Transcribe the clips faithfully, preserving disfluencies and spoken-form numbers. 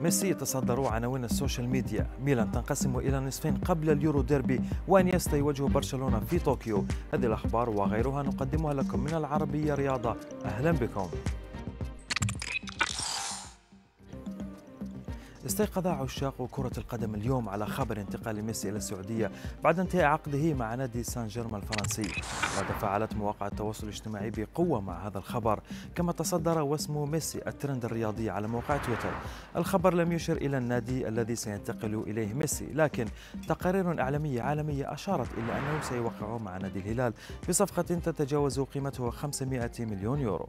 ميسي يتصدر عناوين السوشيال ميديا، ميلان تنقسم إلى نصفين قبل اليورو ديربي، وإنييستا يواجه برشلونة في طوكيو. هذه الأخبار وغيرها نقدمها لكم من العربية رياضة، أهلا بكم. استيقظ عشاق كرة القدم اليوم على خبر انتقال ميسي إلى السعودية بعد انتهاء عقده مع نادي سان جيرمان الفرنسي، وتفاعلت مواقع التواصل الاجتماعي بقوة مع هذا الخبر، كما تصدر واسم ميسي الترند الرياضي على موقع تويتر. الخبر لم يشر إلى النادي الذي سينتقل إليه ميسي، لكن تقارير إعلامية عالمية أشارت إلى أنه سيوقع مع نادي الهلال بصفقة تتجاوز قيمتها خمسمئة مليون يورو.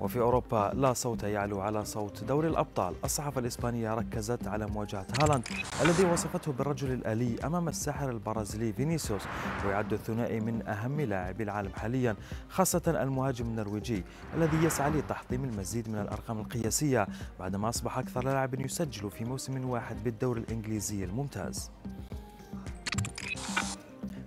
وفي أوروبا لا صوت يعلو على صوت دوري الأبطال. الصحافة الإسبانية ركزت على مواجهة هالاند الذي وصفته بالرجل الآلي أمام الساحر البرازيلي فينيسيوس، ويعد الثنائي من أهم لاعبي العالم حاليا، خاصة المهاجم النرويجي الذي يسعى لتحطيم المزيد من الأرقام القياسية بعدما أصبح أكثر لاعب يسجل في موسم واحد بالدوري الإنجليزي الممتاز.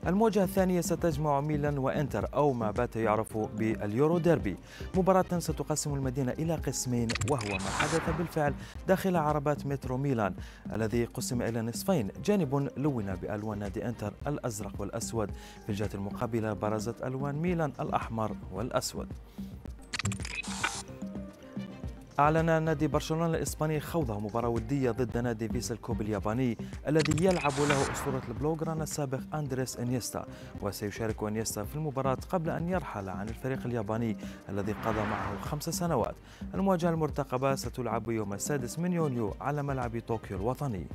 المواجهة الثانية ستجمع ميلان وإنتر، أو ما بات يعرف باليورو ديربي، مباراة ستقسم المدينة إلى قسمين، وهو ما حدث بالفعل داخل عربات مترو ميلان الذي قسم إلى نصفين، جانب لون بألوان نادي إنتر الأزرق والأسود، في الجهة المقابلة برزت ألوان ميلان الأحمر والأسود. أعلن نادي برشلونة الإسباني خوضه مباراة ودية ضد نادي بيس الكوب الياباني الذي يلعب له أسطورة البلوغرانا السابق أندريس إنييستا، وسيشارك إنييستا في المباراة قبل أن يرحل عن الفريق الياباني الذي قضى معه خمس سنوات. المواجهة المرتقبة ستلعب يوم السادس من يونيو على ملعب طوكيو الوطني.